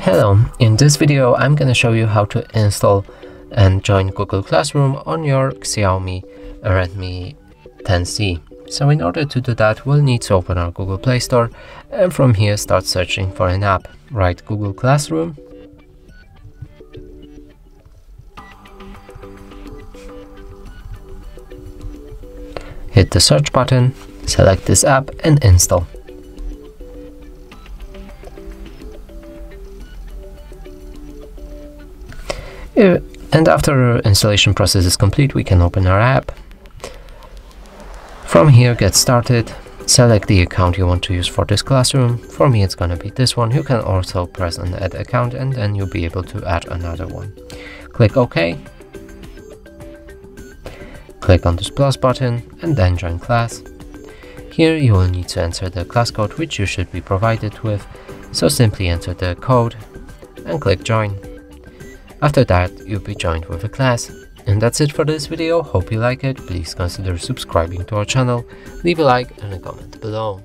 Hello, in this video I'm gonna show you how to install and join Google Classroom on your Xiaomi Redmi 10C. So in order to do that, we'll need to open our Google Play Store and from here start searching for an app. Write Google Classroom. Hit the search button, select this app and install. And after the installation process is complete, we can open our app. From here, get started, select the account you want to use for this classroom. For me, it's gonna be this one. You can also press on add account and then you'll be able to add another one. Click OK. Click on this plus button and then join class. Here you will need to enter the class code, which you should be provided with. So simply enter the code and click join. After that, you'll be joined with a class. And that's it for this video. Hope you like it. Please consider subscribing to our channel, leave a like and a comment below.